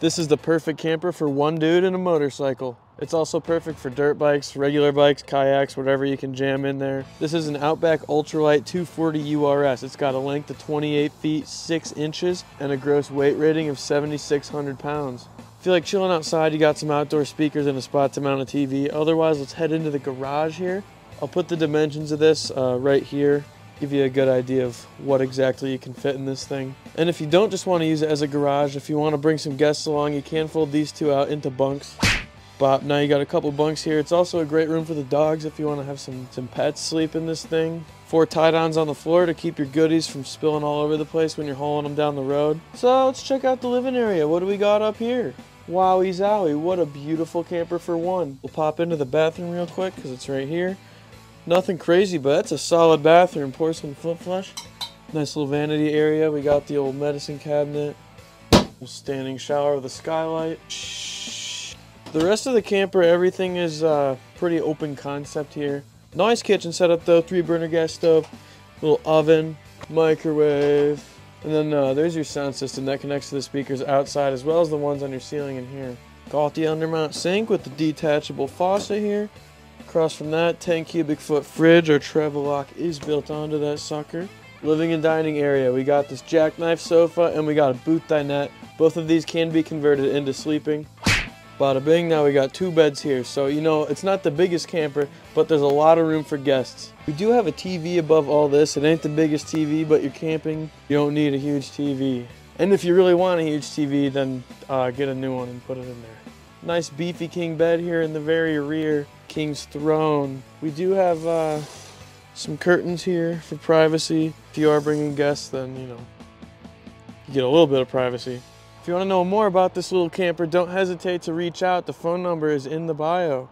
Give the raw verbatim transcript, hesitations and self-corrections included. This is the perfect camper for one dude and a motorcycle. It's also perfect for dirt bikes, regular bikes, kayaks, whatever you can jam in there. This is an Outback Ultralight two forty U R S. It's got a length of twenty-eight feet, six inches, and a gross weight rating of seventy-six hundred pounds. If you like chilling outside, you got some outdoor speakers and a spot to mount a T V. Otherwise, let's head into the garage here. I'll put the dimensions of this uh, right here. Give you a good idea of what exactly you can fit in this thing. And if you don't just want to use it as a garage, if you want to bring some guests along, you can fold these two out into bunks. Bop, now you got a couple bunks here. It's also a great room for the dogs if you want to have some, some pets sleep in this thing. Four tie-downs on the floor to keep your goodies from spilling all over the place when you're hauling them down the road. So let's check out the living area. What do we got up here? Wowie zowie, what a beautiful camper for one. We'll pop into the bathroom real quick because it's right here. Nothing crazy, but that's a solid bathroom. Porcelain flip flush. Nice little vanity area. We got the old medicine cabinet. Standing shower with a skylight. Shh. The rest of the camper, everything is uh, pretty open concept here. Nice kitchen setup though. Three burner gas stove, little oven, microwave. And then uh, there's your sound system that connects to the speakers outside as well as the ones on your ceiling in here. Got the undermount sink with the detachable faucet here. Across from that, ten cubic foot fridge or travel lock is built onto that sucker. Living and dining area, we got this jackknife sofa and we got a booth dinette. Both of these can be converted into sleeping. Bada bing, now we got two beds here. So, you know, it's not the biggest camper, but there's a lot of room for guests. We do have a T V above all this. It ain't the biggest T V, but you're camping, you don't need a huge T V. And if you really want a huge T V, then uh, get a new one and put it in there. Nice beefy king bed here in the very rear. King's throne. We do have uh, some curtains here for privacy. If you are bringing guests, then you know you get a little bit of privacy. If you want to know more about this little camper, don't hesitate to reach out. The phone number is in the bio.